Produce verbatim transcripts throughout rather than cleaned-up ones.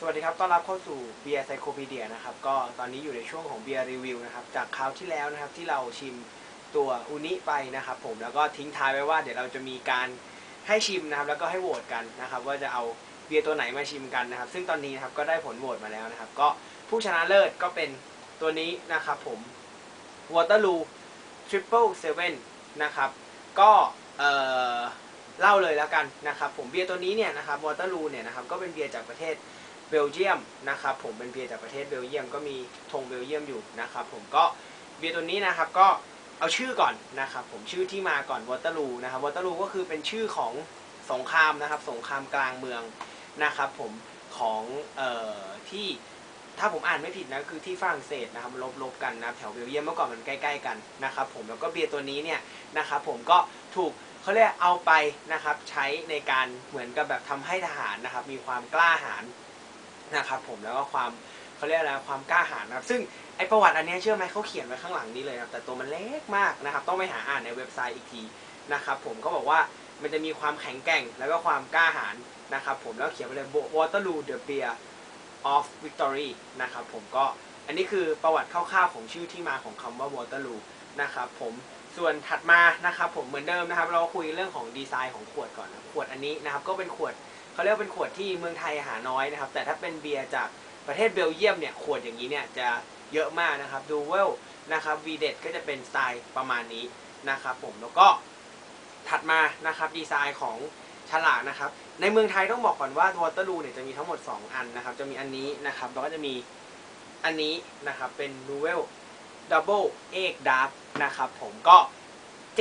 สวัสดีครับต้อนรับเข้าสู่เบียร์ไซโคพีเดียนะครับก็ตอนนี้อยู่ในช่วงของเบียร์รีวิวนะครับจากคราวที่แล้วนะครับที่เราชิมตัวอูนิไปนะครับผมแล้วก็ทิ้งท้ายไว้ว่าเดี๋ยวเราจะมีการให้ชิมนะครับแล้วก็ให้โหวตกันนะครับว่าจะเอาเบียร์ตัวไหนมาชิมกันนะครับซึ่งตอนนี้นะครับก็ได้ผลโหวตมาแล้วนะครับก็ผู้ชนะเลิศก็เป็นตัวนี้นะครับผม Waterloo Triple Seven นะครับก็เอ่อเล่าเลยแล้วกันนะครับผมเบียร์ตัวนี้เนี่ยนะครับ Waterloo เนี่ยนะครับก็เป็นเบียร์จากประเทศเบลเยียมนะครับผมเป็นเบียร์จากประเทศเบลเยียมก็มีธงเบลเยียมอยู่นะครับผมก็เบียร์ตัวนี้นะครับก็เอาชื่อก่อนนะครับผมชื่อที่มาก่อนวอเตอร์ลูนะครับวอเตอร์ลูก็คือเป็นชื่อของสงครามนะครับสงครามกลางเมืองนะครับผมของเอ่อที่ถ้าผมอ่านไม่ผิดนะคือที่ฝรั่งเศสนะครับลบๆกันนะแถวเบลเยียมเมื่อก่อนมันใกล้ๆกันนะครับผมแล้วก็เบียร์ตัวนี้เนี่ยนะครับผมก็ถูกเขาเรียกเอาไปนะครับใช้ในการเหมือนกับแบบทำให้ทหารนะครับมีความกล้าหาญนะครับผมแล้วก็ความเขาเรียกอะไรความกล้าหาญนะครับซึ่งไอประวัติอันนี้เชื่อไหมเขาเขียนไว้ข้างหลังนี้เลยครับแต่ตัวมันเล็กมากนะครับต้องไปหาอ่านในเว็บไซต์อีกทีนะครับผมก็บอกว่ามันจะมีความแข็งแกร่งแล้วก็ความกล้าหาญนะครับผมแล้วเขียนไว้เลย Waterloo the Beer of Victory นะครับผมก็อันนี้คือประวัติคร่าวๆของชื่อที่มาของคำว่า Waterloo นะครับผมส่วนถัดมานะครับผมเหมือนเดิมนะครับเราคุยเรื่องของดีไซน์ของขวดก่อนนะขวดอันนี้นะครับก็เป็นขวดเขาเรียกเป็นขวดที่เมืองไทยหาน้อยนะครับแต่ถ้าเป็นเบียร์จากประเทศเบลเยียมเนี่ยขวดอย่างนี้เนี่ยจะเยอะมากนะครับดูเวลนะครับวีเด็ดก็จะเป็นสไตล์ประมาณนี้นะครับผมแล้วก็ถัดมานะครับดีไซน์ของฉลากนะครับในเมืองไทยต้องบอกก่อนว่าวอเตอร์ลูเนี่ยจะมีทั้งหมดสองอันนะครับจะมีอันนี้นะครับแล้วก็จะมีอันนี้นะครับเป็นดูเวลดับเบิลเอ็กดาร์ฟนะครับผมก็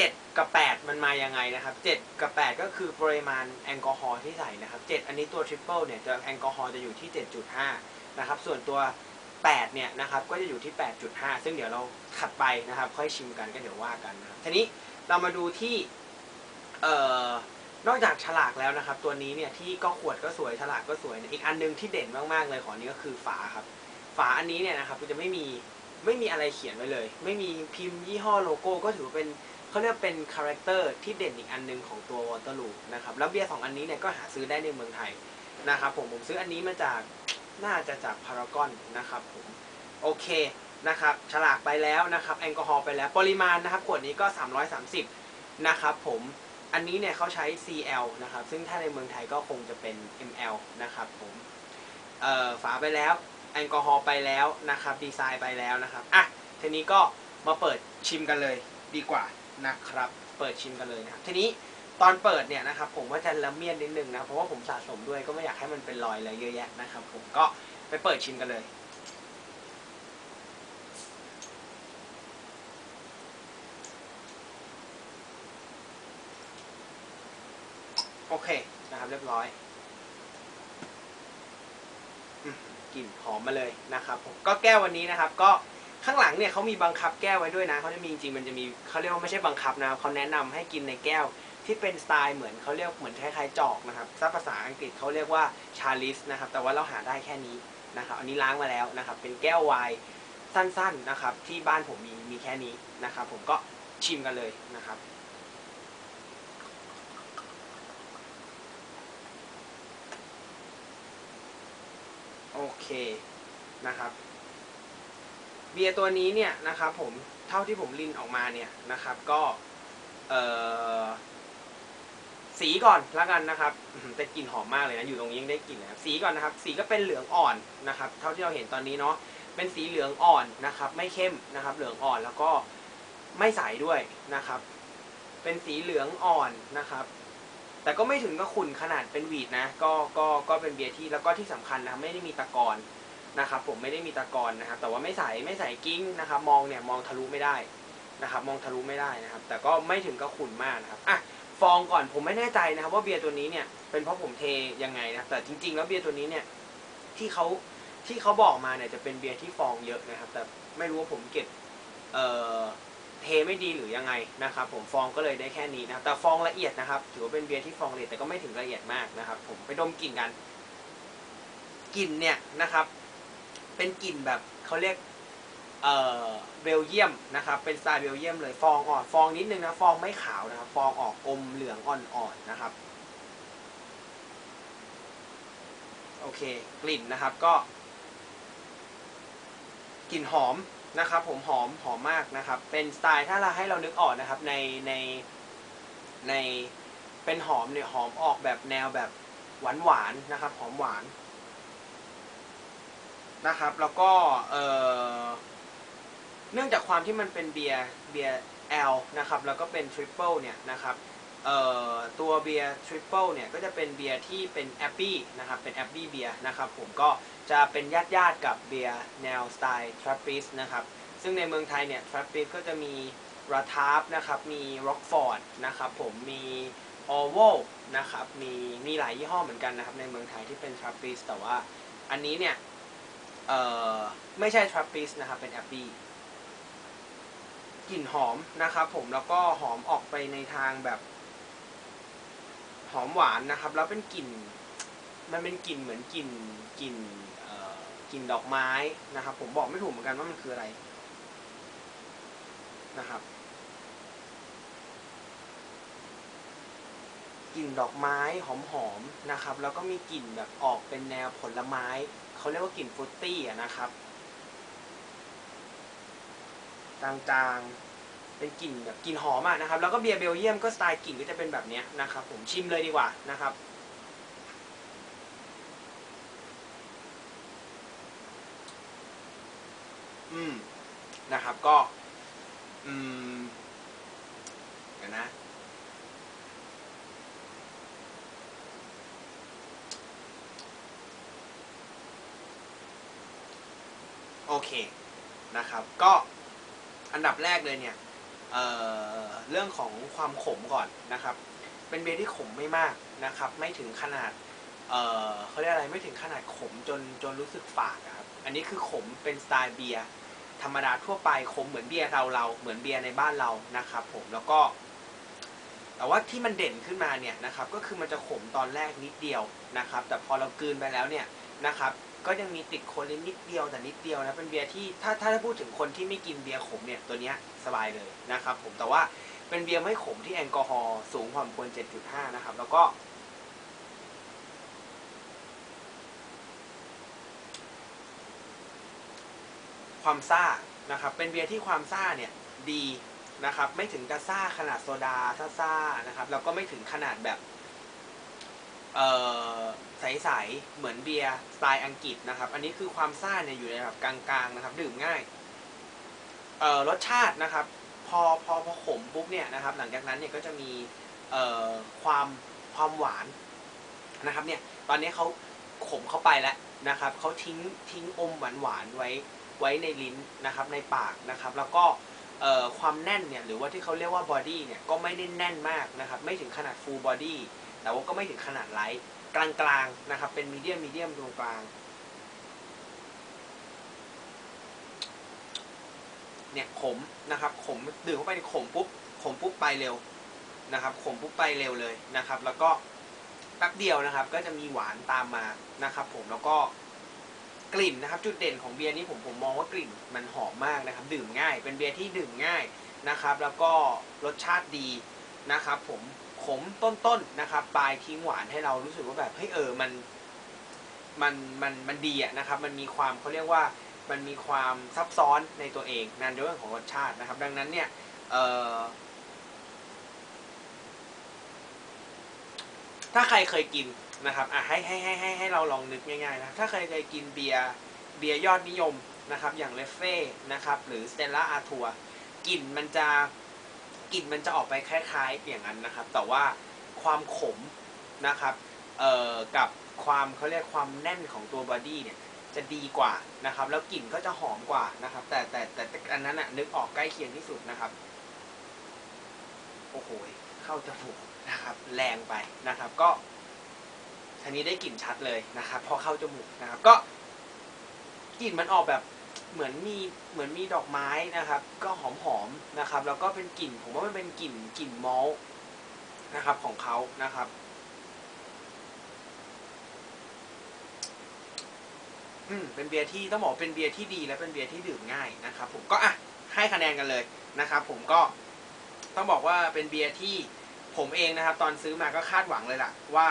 เจ็ดกับแปดมันมายังไงนะครับเจ็ดกับแปดก็คือปริมาณแอลกอฮอล์ที่ใส่นะครับเจ็ดอันนี้ตัวทริปเปิลเนี่ยจะแอลกอฮอล์จะอยู่ที่ เจ็ดจุดห้า นะครับส่วนตัวแปดเนี่ยนะครับก็จะอยู่ที่ แปดจุดห้า ซึ่งเดี๋ยวเราขัดไปนะครับค่อยชิมกันก็เดี๋ยวว่ากันนะครับทีนี้เรามาดูที่เอ่อนอกจากฉลากแล้วนะครับตัวนี้เนี่ยที่ก็ขวดก็สวยฉลากก็สวยอีกอันนึงที่เด่นมากๆเลยของนี้ก็คือฝาครับฝาอันนี้เนี่ยนะครับจะไม่มีไม่มีอะไรเขียนไว้เลยไม่มีพิมพ์ยี่ห้อโลโก้ก็ถือเป็นเขาเรียกเป็นคาแรคเตอร์ที่เด่นอีกอันนึงของตัววอเตอร์ลูนะครับแล้วเบียร์สองอันนี้เนี่ยก็หาซื้อได้ในเมืองไทยนะครับผมผมซื้ออันนี้มาจากน่าจะจากพารากอนนะครับผมโอเคนะครับฉลากไปแล้วนะครับแอลกอฮอล์ไปแล้วปริมาณนะครับขวดนี้ก็สามร้อยสามสิบนะครับผมอันนี้เนี่ยเขาใช้ ซี แอล นะครับซึ่งถ้าในเมืองไทยก็คงจะเป็น เอ็ม แอล นะครับผมเอ่อฝาไปแล้วแอลกอฮอล์ไปแล้วนะครับดีไซน์ไปแล้วนะครับอ่ะทีนี้ก็มาเปิดชิมกันเลยดีกว่านะครับเปิดชิมกันเลยนะครับทีนี้ตอนเปิดเนี่ยนะครับผมว่าจะละเมียดนิดนึงนะเพราะว่าผมสะสมด้วยก็ไม่อยากให้มันเป็นรอยอะไรเยอะแยะนะครับผมก็ไปเปิดชิมกันเลยโอเคนะครับเรียบร้อยกลิ่นหอมมาเลยนะครับผมก็แก้ววันนี้นะครับก็ข้างหลังเนี่ยเขามีบังคับแก้วไว้ด้วยนะเขาจะมีจริงๆมันจะมีเขาเรียกว่าไม่ใช่บังคับนะเขาแนะนำให้กินในแก้วที่เป็นสไตล์เหมือนเขาเรียกเหมือนคล้ายๆจอกนะครับภาษาอังกฤษเขาเรียกว่าชาลิสนะครับแต่ว่าเราหาได้แค่นี้นะครับอันนี้ล้างมาแล้วนะครับเป็นแก้วไวน์สั้นๆนะครับที่บ้านผมมีมีแค่นี้นะครับผมก็ชิมกันเลยนะครับโอเคนะครับเบียร์ตัวนี้เนี่ยนะครับผมเท่าที่ผมลินออกมาเนี่ยนะครับก็เอ่อสีก่อนละกันนะครับแต่กลิ่นหอมมากเลยนะอยู่ตรงนี้ยังได้กลิ่นนะครับสีก่อนนะครับสีก็เป็นเหลืองอ่อนนะครับเท่าที่เราเห็นตอนนี้เนาะเป็นสีเหลืองอ่อนนะครับไม่เข้มนะครับเหลืองอ่อนแล้วก็ไม่ใสด้วยนะครับเป็นสีเหลืองอ่อนนะครับแต่ก็ไม่ถึงกับขุ่นขนาดเป็นหวีดนะก็ก็ก็เป็นเบียร์ที่แล้วก็ที่สำคัญนะไม่ได้มีตะกอนนะครับผมไม่ได้มีตะกอนนะครับแต่ว่าไม่ใสไม่ใสกิ้งนะครับมองเนี่ยมองทะลุไม่ได้นะครับมองทะลุไม่ได้นะครับแต่ก็ไม่ถึงกับขุ่นมากนะครับอ่ะฟองก่อนผมไม่แน่ใจนะครับว่าเบียร์ตัวนี้เนี่ยเป็นเพราะผมเทยังไงนะแต่จริงๆแล้วเบียร์ตัวนี้เนี่ยที่เขาที่เขาบอกมาเนี่ยจะเป็นเบียร์ที่ฟองเยอะนะครับแต่ไม่รู้ว่าผมเก็บเอ่อเทไม่ดีหรือยังไงนะครับผมฟองก็เลยได้แค่นี้นะแต่ฟองละเอียดนะครับถือว่าเป็นเบียร์ที่ฟองละเอียดแต่ก็ไม่ถึงละเอียดมากนะครับผมไปดมกลิ่นกันกลิ่นเนี่ยนะครับเป็นกลิ่นแบบเขาเรียกเอ่อเบลเยียมนะครับเป็นสไตล์เบลเยียมเลยฟองอ่อนฟองนิดนึงนะฟองไม่ขาวนะครับฟองออกอมเหลืองอ่อนๆ นะครับโอ โอเคกลิ่นนะครับก็กลิ่นหอมนะครับผมหอมหอมมากนะครับเป็นสไตล์ถ้าเราให้เรานึกออกนะครับในในในเป็นหอมเนี่ยหอมออกแบบแนวแบบหวานหวานนะครับหอมหวานนะครับแล้วก็เอ่อเนื่องจากความที่มันเป็นเบียร์เบียร์ L นะครับแล้วก็เป็นทริปเปิลเนี่ยนะครับเอ่อตัวเบียร์ทริปเปิลเนี่ยก็จะเป็นเบียร์ที่เป็นแอปปี้นะครับเป็นแอปปี้เบียร์นะครับผมก็จะเป็นญาติญาติกับเบียร์แนวสไตล์ทรัปปิสนะครับซึ่งในเมืองไทยเนี่ยทรัปปิสก็จะมีราทาร์ฟนะครับมีร็อกฟอร์ดนะครับผมมีออเวลนะครับมีมีหลายยี่ห้อเหมือนกันนะครับในเมืองไทยที่เป็นทรัปปิสแต่ว่าอันนี้เนี่ยเอ่อไม่ใช่ทรัปปิสนะครับเป็นแอปปี้กลิ่นหอมนะครับผมแล้วก็หอมออกไปในทางแบบหอมหวานนะครับแล้วเป็นกลิ่นมันเป็นกลิ่นเหมือนกลิ่นกลิ่นเอ่อกลิ่นดอกไม้นะครับผมบอกไม่ถูกเหมือนกันว่ามันคืออะไรนะครับกลิ่นดอกไม้หอมๆนะครับแล้วก็มีกลิ่นแบบออกเป็นแนวผลไม้เขาเรียกว่ากลิ่นฟรุตตี้นะครับจางๆเป็นกลิ่นแบบกลิ่นหอมอ่ะนะครับแล้วก็เบียร์เบลเยียมก็สไตล์กลิ่นก็จะเป็นแบบนี้นะครับผมชิมเลยดีกว่านะครับอืมนะครับก็อืมเดี๋ยวนะโอเคนะครับก็อันดับแรกเลยเนี่ย เอ่อ เรื่องของความขมก่อนนะครับเป็นเบียร์ที่ขมไม่มากนะครับไม่ถึงขนาด เอ่อ เขาเรียกอะไรไม่ถึงขนาดขมจนจนรู้สึกฝาดครับอันนี้คือขมเป็นสไตล์เบียร์ธรรมดาทั่วไปขมเหมือนเบียร์เราเราเหมือนเบียร์ในบ้านเรานะครับผมแล้วก็แต่ว่าที่มันเด่นขึ้นมาเนี่ยนะครับก็คือมันจะขมตอนแรกนิดเดียวนะครับแต่พอเรากลืนไปแล้วเนี่ยนะครับก็ยังมีติดโคลินนิดเดียวแต่นิดเดียวนะเป็นเบียร์ที่ถ้าถ้าพูดถึงคนที่ไม่กินเบียร์ขมเนี่ยตัวเนี้ยสบายเลยนะครับผมแต่ว่าเป็นเบียร์ไม่ขมที่แอลกอฮอล์สูงความควร เจ็ดจุดห้า นะครับแล้วก็ความซ่านะครับเป็นเบียร์ที่ความซ่าเนี่ยดีนะครับไม่ถึงกับซ่าขนาดโซดาซ่าซ่านะครับแล้วก็ไม่ถึงขนาดแบบเอ่อใสๆเหมือนเบียร์สไตล์อังกฤษนะครับอันนี้คือความซ่าเนี่ยอยู่ในระดับกลางๆนะครับดื่มง่ายเอ่อรสชาตินะครับพอพอพอขมปุ๊บเนี่ยนะครับหลังจากนั้นเนี่ยก็จะมีเอ่อความความหวานนะครับเนี่ยตอนนี้เขาขมเข้าไปแล้วนะครับเขาทิ้งทิ้งอมหวานๆไว้ไว้ในลิ้นนะครับในปากนะครับแล้วก็เอ่อความแน่นเนี่ยหรือว่าที่เขาเรียกว่าบอดี้เนี่ยก็ไม่ได้แน่นมากนะครับไม่ถึงขนาดฟูลบอดี้แต่ว่าก็ไม่ถึงขนาดไลท์กลางๆนะครับเป็นมีเดียมมีเดียมตรงกลางเนี่ยขมนะครับขมดื่มเข้าไปขมปุ๊บขมปุ๊บไปเร็วนะครับขมปุ๊บไปเร็วเลยนะครับแล้วก็แป๊บเดียวนะครับก็จะมีหวานตามมานะครับผมแล้วก็กลิ่นนะครับจุดเด่นของเบียร์นี้ผมผมมองว่ากลิ่นมันหอมมากนะครับดื่มง่ายเป็นเบียร์ที่ดื่มง่ายนะครับแล้วก็รสชาติดีนะครับผมขมต้นๆ น, นะครับปลายทิ้งหวานให้เรารู้สึกว่าแบบเฮ้ยเออมันมันมันมันดีอะนะครับมันมีความเขาเรียกว่ามันมีความซับซ้อนในตัวเองนั่นเรื่องของรสชาตินะครับดังนั้นเนี่ยเอ่อถ้าใครเคยกินนะครับอ่ะให้ให้ให้ให้ให้เราลองนึกง่ายๆนะถ้าใครเคยกินเบียร์เบียร์ยอดนิยมนะครับอย่างเลฟเฟ่นะครับหรือสเตลล่าอาทัวร์กลิ่นมันจะกลิ่นมันจะออกไปคล้ายๆอย่างนั้นนะครับแต่ว่าความขมนะครับเอ่อกับความเขาเรียกความแน่นของตัวบอดี้เนี่ยจะดีกว่านะครับแล้วกลิ่นก็จะหอมกว่านะครับแต่แต่แต่อันนั้นนะนึกออกใกล้เคียงที่สุดนะครับโอ้โหเข้าจมูกนะครับแรงไปนะครับก็อันนี้ได้กลิ่นชัดเลยนะครับพอเข้าจมูกนะครับก็กลิ่นมันออกแบบเหมือนมีเหมือนมีดอกไม้นะครับก็หอมๆนะครับแล้วก็เป็นกลิ่นผมว่ามันเป็นกลิ่นกลิ่นมอลต์นะครับของเขานะครับอืมเป็นเบียร์ที่ต้องบอกเป็นเบียร์ที่ดีและเป็นเบียร์ที่ดื่มง่ายนะครับผมก็อ่ะให้คะแนนกันเลยนะครับผมก็ต้องบอกว่าเป็นเบียร์ที่ผมเองนะครับตอนซื้อมาก็คาดหวังเลยล่ะว่า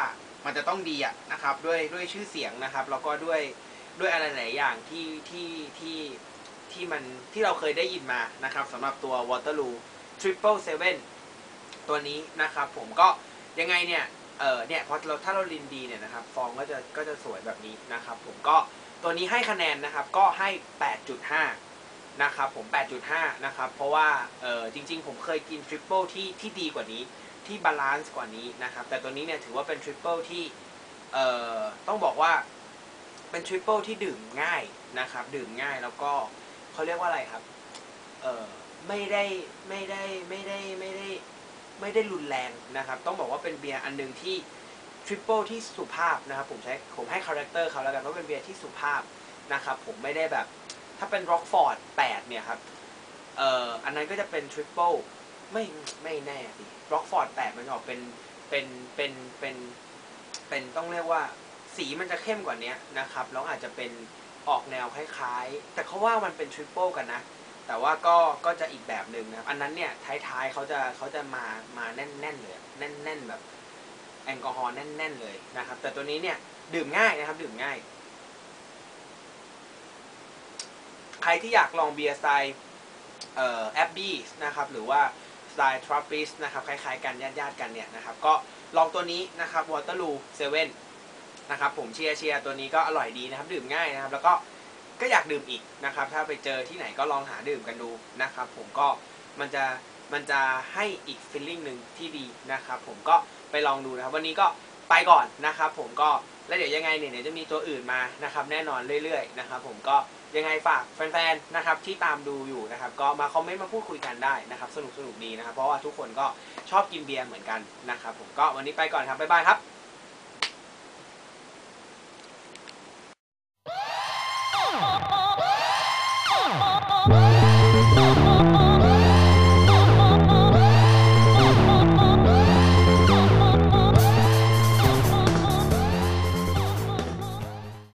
มันจะต้องดีอะนะครับด้วยด้วยชื่อเสียงนะครับแล้วก็ด้วยด้วยอะไรหลายอย่างที่ที่ที่ที่มันที่เราเคยได้ยินมานะครับสำหรับตัว Waterloo Triple Seven ตัวนี้นะครับผมก็ยังไงเนี่ยเออเนี่ยพอเราถ้าเราลินดีเนี่ยนะครับฟองก็จะก็จะสวยแบบนี้นะครับผมก็ตัวนี้ให้คะแนนนะครับก็ให้ แปดจุดห้า นะครับผม แปดจุดห้า นะครับเพราะว่าเออจริงๆผมเคยกิน Triple ที่ที่ดีกว่านี้ที่บาลานซ์กว่านี้นะครับแต่ตัวนี้เนี่ยถือว่าเป็น Triple ที่เออต้องบอกว่าเป็น Triple ที่ดื่มง่ายนะครับดื่มง่ายแล้วก็เขาเรียกว่าอะไรครับเออไม่ได้ไม่ได้ไม่ได้ไม่ได้ไม่ได้รุนแรงนะครับต้องบอกว่าเป็นเบียร์อันหนึ่งที่ทริปเปิลที่สุภาพนะครับผมใช้ผมให้คาแรคเตอร์เขาแล้วกันว่าเป็นเบียร์ที่สุภาพนะครับผมไม่ได้แบบถ้าเป็นร็อกฟอร์ดแปดเนี่ยครับเอ่ออันนั้นก็จะเป็นทริปเปิลไม่ไม่แน่สิร็อกฟอร์ดแปดมันออกเป็นเป็นเป็นเป็นเป็นต้องเรียกว่าสีมันจะเข้มกว่านี้นะครับแล้วอาจจะเป็นออกแนวคล้ายๆแต่เขาว่ามันเป็นทริปเปิลกันนะแต่ว่าก็ก็จะอีกแบบหนึ่งนะอันนั้นเนี่ยท้ายๆเขาจะเขาจะมามาแน่นๆเลยแน่นๆแบบแอลกอฮอล์แน่นๆเลยนะครับแต่ตัวนี้เนี่ยดื่มง่ายนะครับดื่มง่ายใครที่อยากลองเบียร์สไตล์เอ่อแอบบี้นะครับหรือว่าสไตล์ทรัปปิสนะครับคล้ายๆกันญาติๆกันเนี่ยนะครับก็ลองตัวนี้นะครับ Waterloo Sevenนะครับผมเชียร์เชียร์ตัวนี้ก็อร่อยดีนะครับดื่มง่ายนะครับแล้วก็ก็อยากดื่มอีกนะครับถ้าไปเจอที่ไหนก็ลองหาดื่มกันดูนะครับผมก็มันจะมันจะให้อีกฟีลลิ่งหนึ่งที่ดีนะครับผมก็ไปลองดูนะครับวันนี้ก็ไปก่อนนะครับผมก็แล้วเดี๋ยวยังไงเนี่ยเดี๋ยวจะมีตัวอื่นมานะครับแน่นอนเรื่อยๆนะครับผมก็ยังไงฝากแฟนๆนะครับที่ตามดูอยู่นะครับก็มาคอมเมนต์มาพูดคุยกันได้นะครับสนุกสนุกดีนะครับเพราะว่าทุกคนก็ชอบกินเบียร์เหมือนกันนะครับผมก็วันนี้ไปก่อนครับบ๊ายบายครับ